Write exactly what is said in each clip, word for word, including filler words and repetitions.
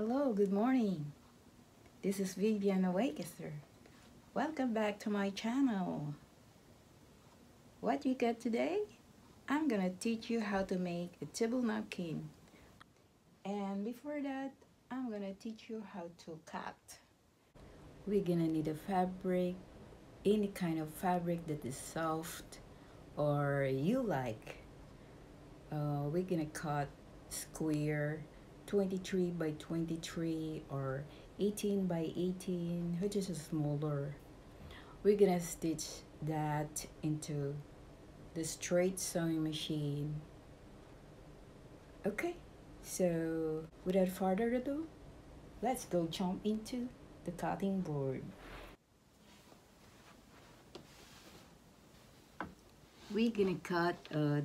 Hello, good morning. This is Vivian Awakener. Welcome back to my channel. What we got today? I'm gonna teach you how to make a table napkin. And before that, I'm gonna teach you how to cut. We're gonna need a fabric, any kind of fabric that is soft or you like. Uh, we're gonna cut square twenty-three by twenty-three or eighteen by eighteen, which is smaller. We're gonna stitch that into the straight sewing machine. Okay, so without further ado, let's go jump into the cutting board. We're gonna cut a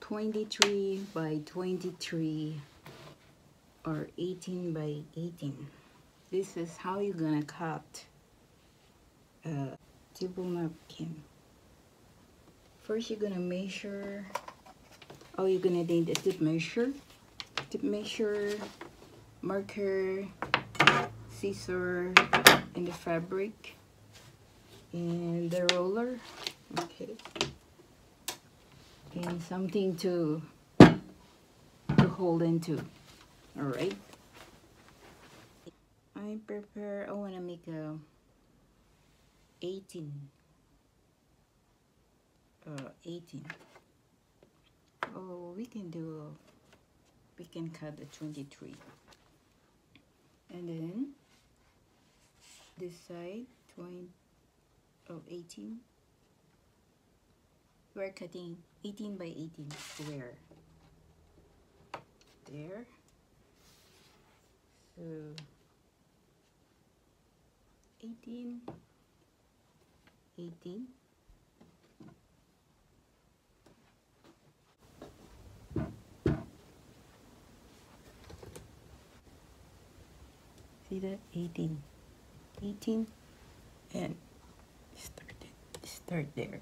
twenty-three by twenty-three or eighteen by eighteen. This is how you're gonna cut a table napkin. First you're gonna measure, oh you're gonna need a tip measure, tip measure, marker, scissor, and the fabric, and the roller, okay, and something to, to hold into. All right, I prepare, I want to make a eighteen, oh we can do, we can cut the twenty-three, and then this side twenty, oh eighteen, we're cutting eighteen by eighteen square, there. So eighteen, eighteen. See that? eighteen, eighteen, and start it. Start there.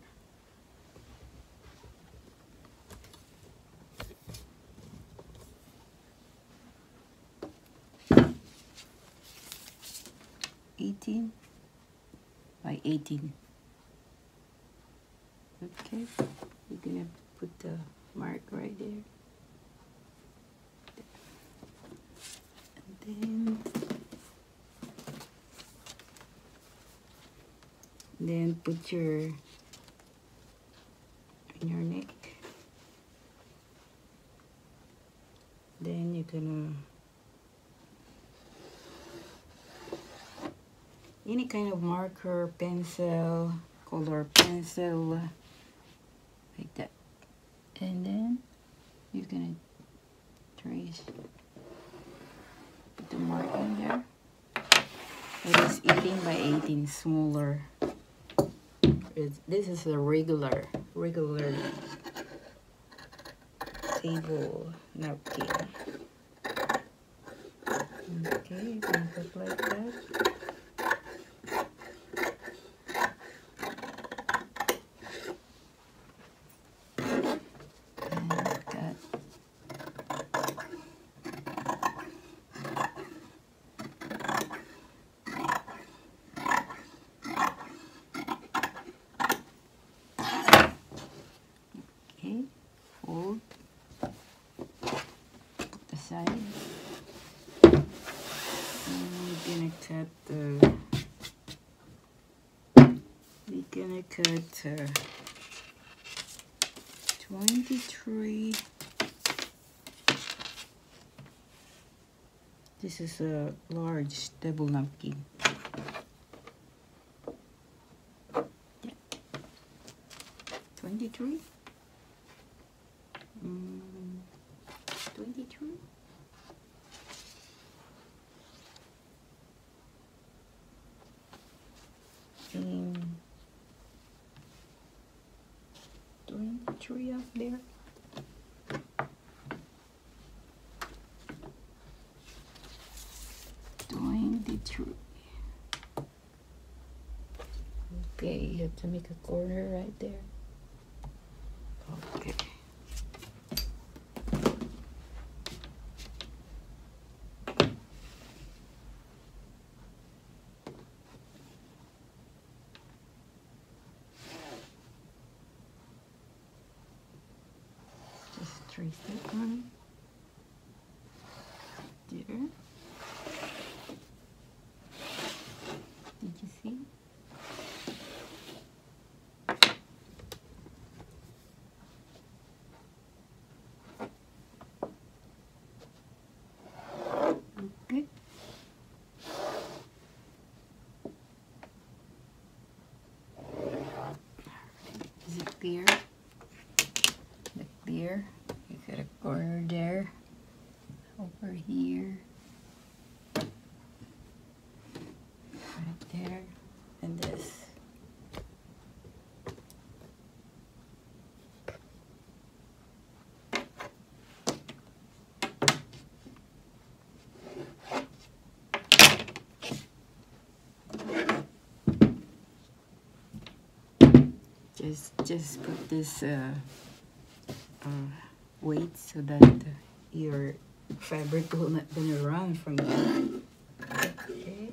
eighteen by eighteen. Okay, we're gonna put the mark right there. And then, then put your on your neck. Then you're gonna any kind of marker, pencil, color pencil, like that. And then you're gonna trace, put the mark in there. It is eighteen by eighteen, smaller. It's, this is a regular, regular table napkin. Okay, you can put like that. Gonna cut uh, twenty-three. This is a large table napkin. Yeah. twenty-three. Mm, twenty-three. Mm. Three up there. Doing the tree. Okay, you have to make a corner right there. Okay. trace that one there. Did you see? There, look there, you got a corner there, over here, right there, and this. Just, just put this uh, uh, weight so that uh, your fabric will not bend around from you. Okay. That.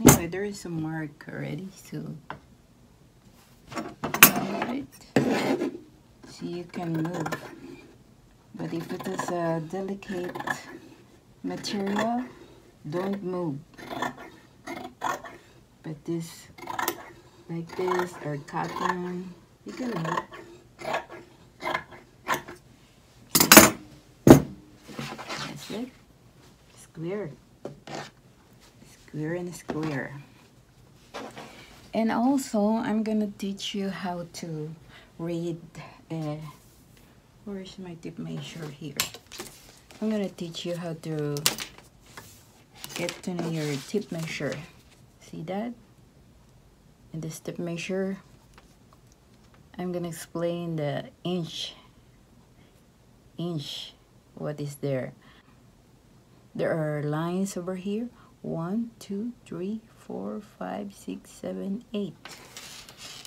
Anyway, there is a mark already, so right. So you can move. But if it is a delicate material, don't move. But this, like this, or cotton, you can move. That's it. It's clear. We're in square. And also I'm gonna teach you how to read uh, where's my tip measure here. I'm gonna teach you how to get to know your tip measure. See that? In this tip measure I'm gonna explain the inch inch what is there. There are lines over here. One, two, three, four, five, six, seven, eight.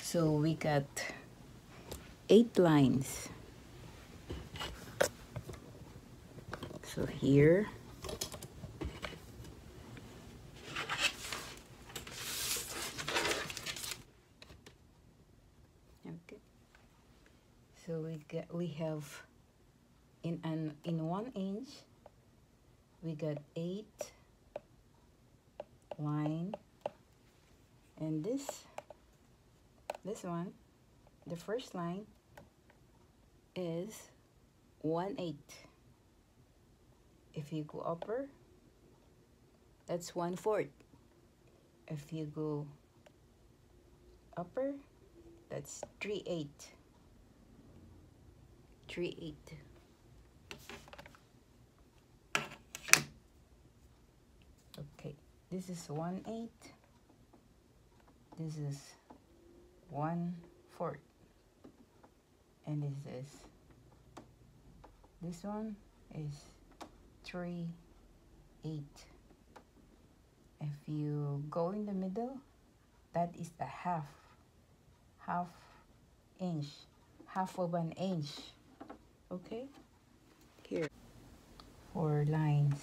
So we got eight lines. So here, okay. So we got we have in an in one inch we got eight. Line, and this this one, the first line is one eighth. If you go upper, that's one fourth. If you go upper, that's three eighths. three eighths. This is one eighth. This is one fourth, and this is this one is three eighth. If you go in the middle, that is the half, half inch, half of an inch. Okay. Here, four lines.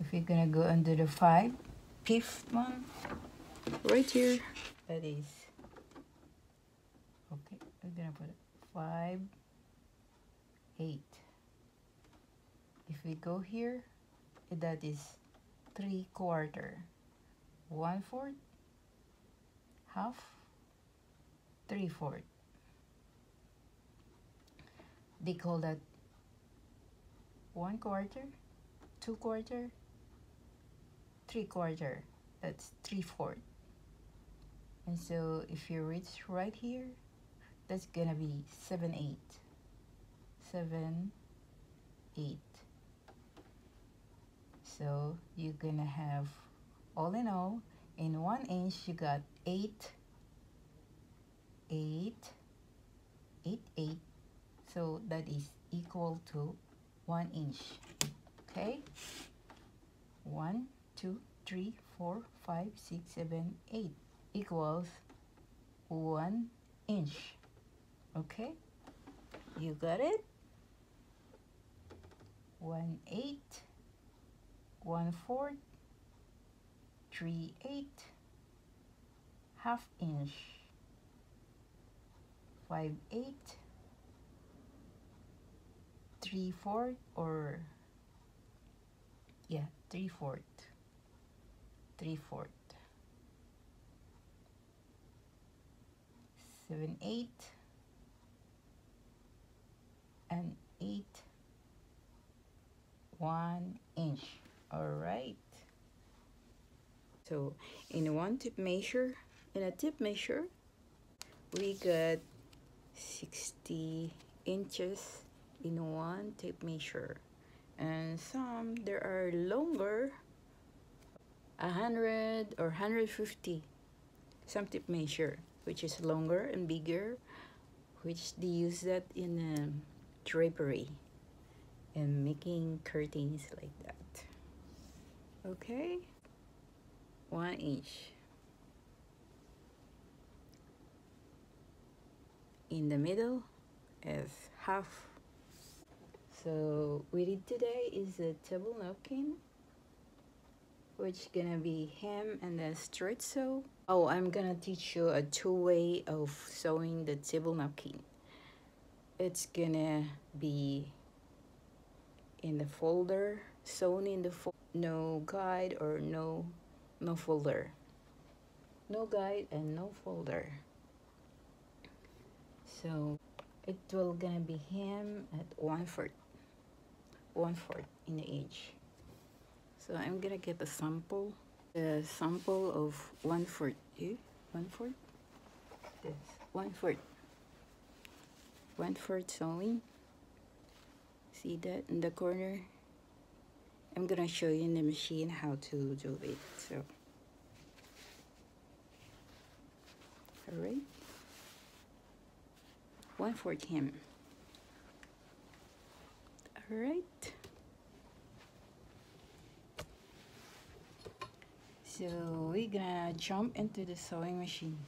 If you're gonna go under the five. Fifth one right here, that is okay. We're gonna put five eight. If we go here, that is three quarter, one fourth, half, three fourth. They call that one quarter, two quarter, three quarter, that's three fourths. And so if you reach right here, that's gonna be seven eighths. seven eighths. So you're gonna have, all in all, in one inch you got eight eight eight eight. So that is equal to one inch. Okay? one two three, four, five, six, seven, eight equals one inch. Okay, you got it? One eight, one fourth, three eight, half inch, five eight, three fourth, or yeah, three fourth, three fourth, seven eight, and eight, one inch. All right. So in one tip measure, in a tip measure, we got sixty inches in one tip measure, and some there are longer, one hundred or one hundred fifty, some tip measure which is longer and bigger, which they use that in um, drapery and making curtains like that. Okay. One inch in the middle is half. So we did today is a table napkin, which gonna be hem and a straight sew. Oh, I'm gonna teach you a two way of sewing the table napkin. It's gonna be in the folder, sewn in the fold, no guide or no no folder, no guide and no folder. So it will gonna be hem at one fourth, one fourth in the inch. So I'm gonna get a sample, a sample of one fourth, eh? one fourth, this one fourth, one fourth sewing. See that in the corner? I'm gonna show you in the machine how to do it. So, all right, one fourth hem. All right. So we're gonna jump into the sewing machine.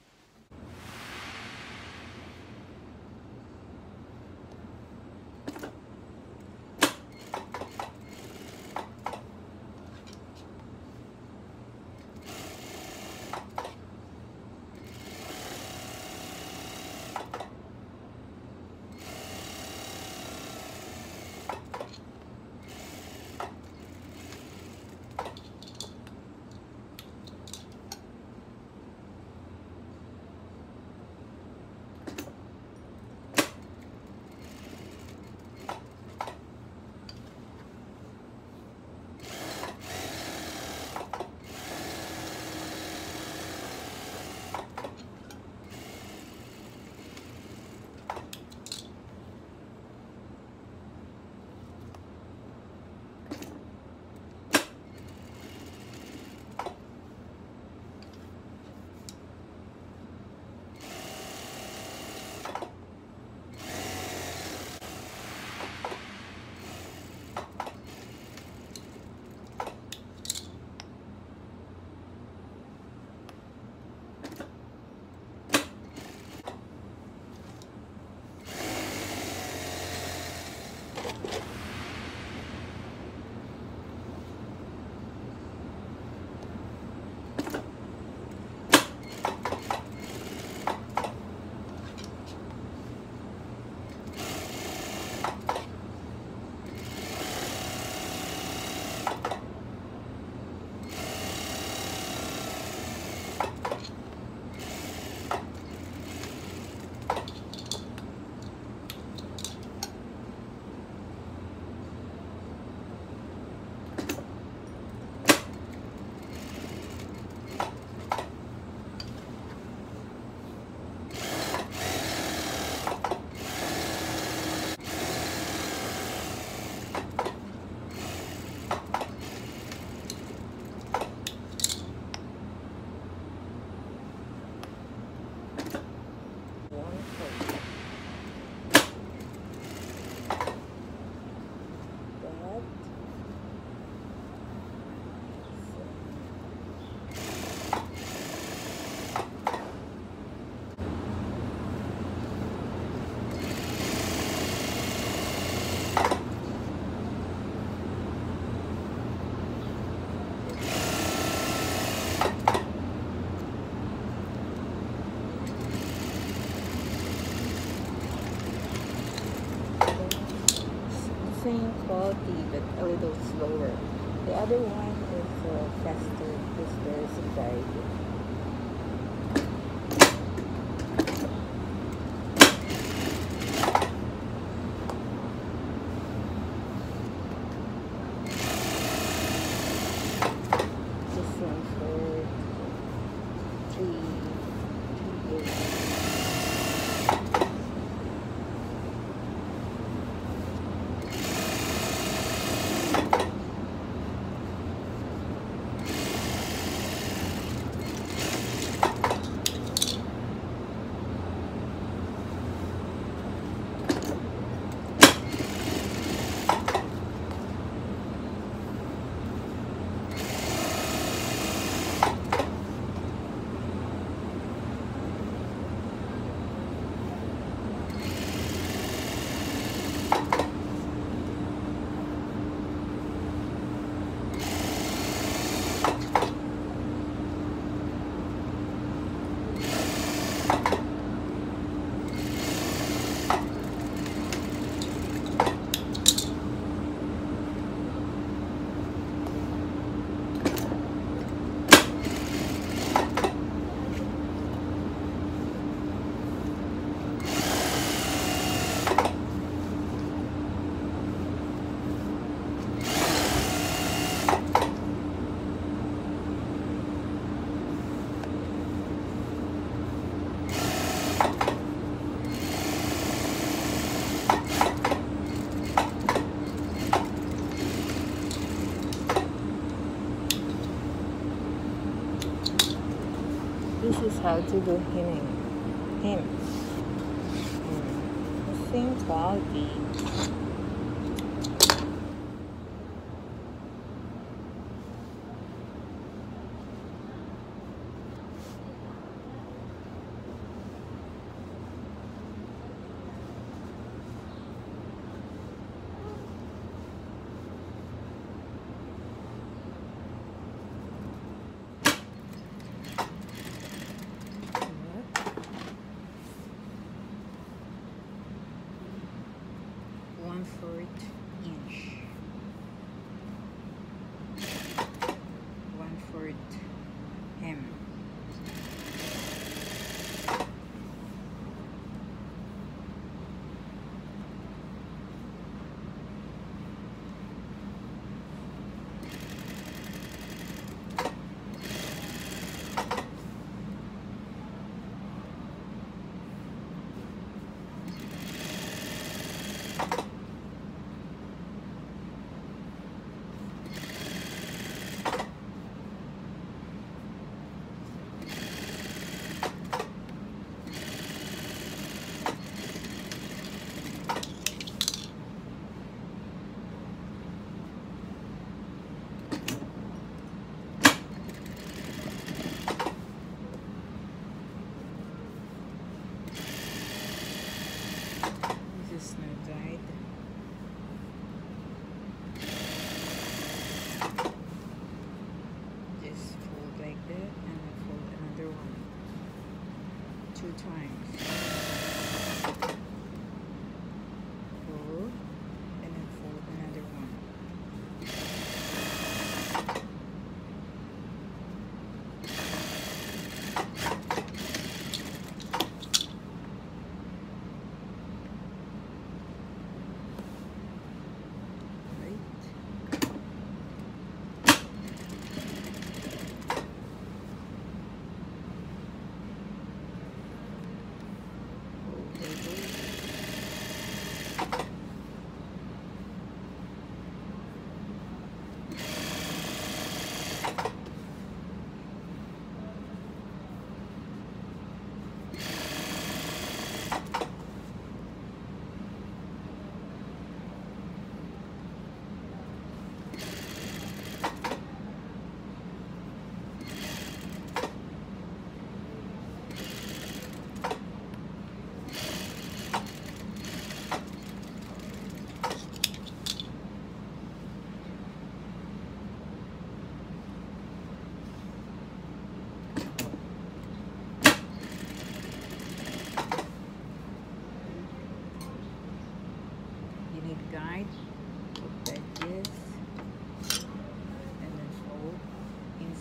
same quality but a little slower. The other one is uh, faster because there is a variety. This is how to do hemming. Hems. The same quality.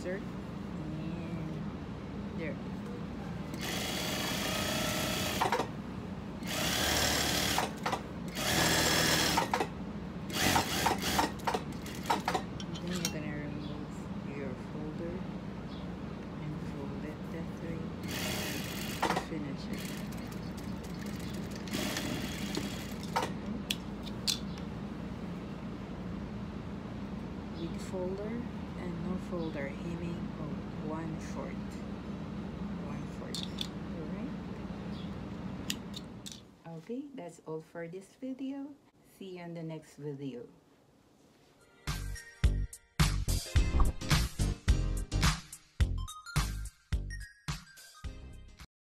insert, and there. Folder and no folder, hemming of one fourth. One fourth. Alright. Okay, that's all for this video. See you on the next video.